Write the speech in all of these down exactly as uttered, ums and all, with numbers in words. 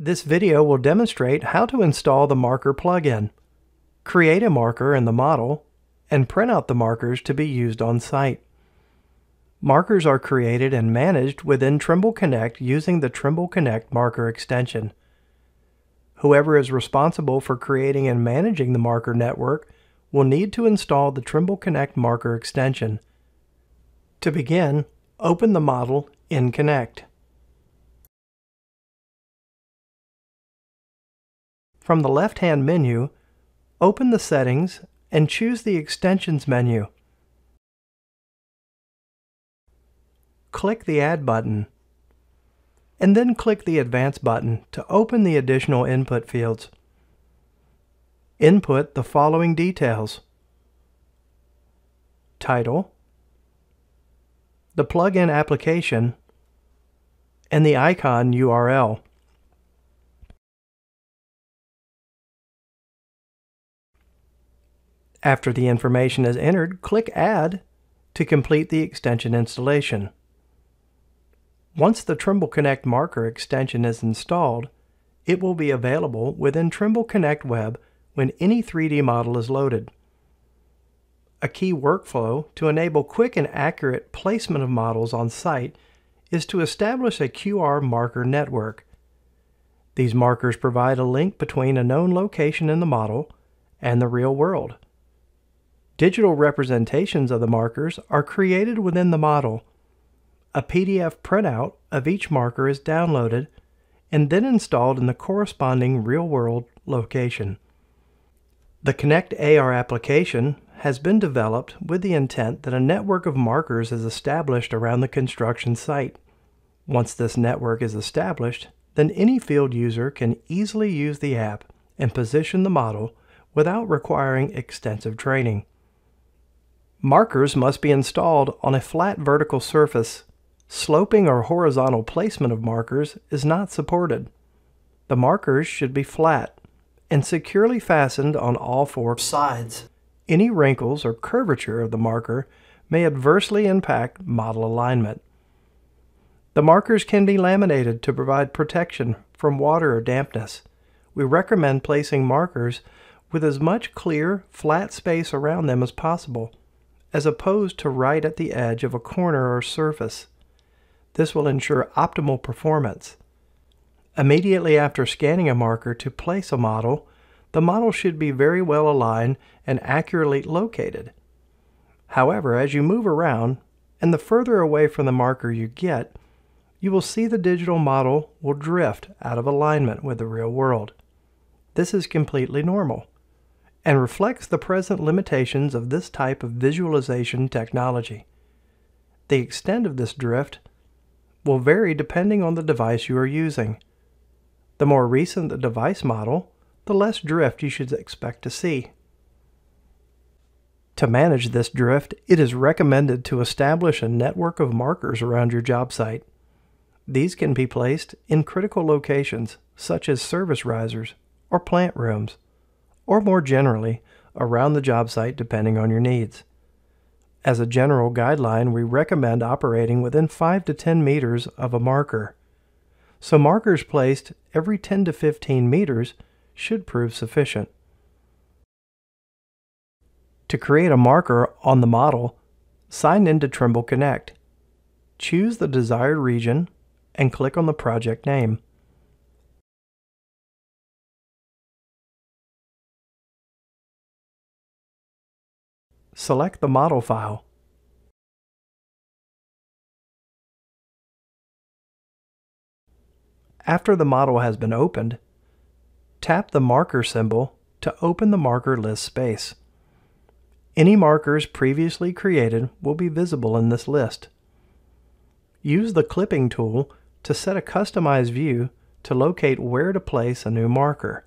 This video will demonstrate how to install the marker plugin, create a marker in the model, and print out the markers to be used on site. Markers are created and managed within Trimble Connect using the Trimble Connect Marker Extension. Whoever is responsible for creating and managing the marker network will need to install the Trimble Connect Marker Extension. To begin, open the model in Connect. From the left-hand menu, open the Settings and choose the Extensions menu. Click the Add button, and then click the Advanced button to open the additional input fields. Input the following details: title, the plugin application, and the icon U R L. After the information is entered, click Add to complete the extension installation. Once the Trimble Connect Marker extension is installed, it will be available within Trimble Connect Web when any three D model is loaded. A key workflow to enable quick and accurate placement of models on site is to establish a Q R marker network. These markers provide a link between a known location in the model and the real world. Digital representations of the markers are created within the model. A P D F printout of each marker is downloaded and then installed in the corresponding real-world location. The Connect A R application has been developed with the intent that a network of markers is established around the construction site. Once this network is established, then any field user can easily use the app and position the model without requiring extensive training. Markers must be installed on a flat vertical surface. Sloping or horizontal placement of markers is not supported. The markers should be flat and securely fastened on all four sides. Any wrinkles or curvature of the marker may adversely impact model alignment. The markers can be laminated to provide protection from water or dampness. We recommend placing markers with as much clear, flat space around them as possible, as opposed to right at the edge of a corner or surface. This will ensure optimal performance. Immediately after scanning a marker to place a model, the model should be very well aligned and accurately located. However, as you move around and the further away from the marker you get, you will see the digital model will drift out of alignment with the real world. This is completely normal and reflects the present limitations of this type of visualization technology. The extent of this drift will vary depending on the device you are using. The more recent the device model, the less drift you should expect to see. To manage this drift, it is recommended to establish a network of markers around your job site. These can be placed in critical locations, such as service risers or plant rooms, or more generally, around the job site depending on your needs. As a general guideline, we recommend operating within five to ten meters of a marker, so markers placed every ten to fifteen meters should prove sufficient. To create a marker on the model, sign into Trimble Connect. Choose the desired region and click on the project name. Select the model file. After the model has been opened, tap the marker symbol to open the marker list space. Any markers previously created will be visible in this list. Use the clipping tool to set a customized view to locate where to place a new marker.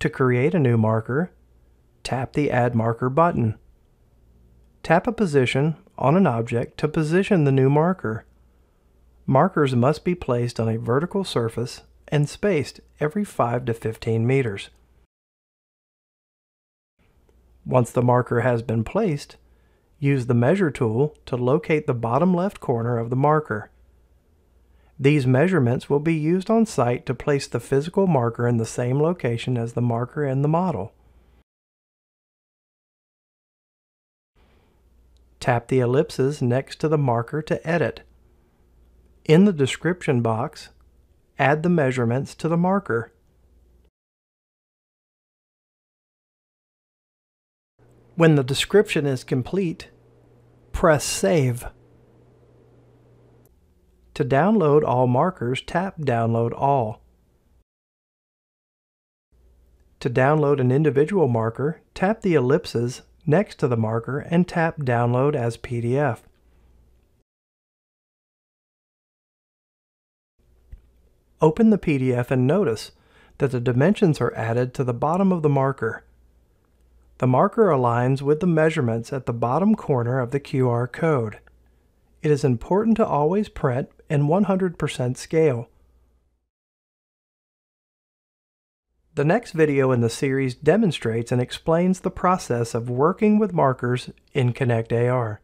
To create a new marker, tap the Add Marker button. Tap a position on an object to position the new marker. Markers must be placed on a vertical surface and spaced every five to fifteen meters. Once the marker has been placed, use the measure tool to locate the bottom left corner of the marker. These measurements will be used on site to place the physical marker in the same location as the marker in the model. Tap the ellipses next to the marker to edit. In the description box, add the measurements to the marker. When the description is complete, press Save. To download all markers, tap Download All. To download an individual marker, tap the ellipses next to the marker and tap Download as P D F. Open the P D F and notice that the dimensions are added to the bottom of the marker. The marker aligns with the measurements at the bottom corner of the Q R code. It is important to always print in one hundred percent scale. The next video in the series demonstrates and explains the process of working with markers in Connect A R.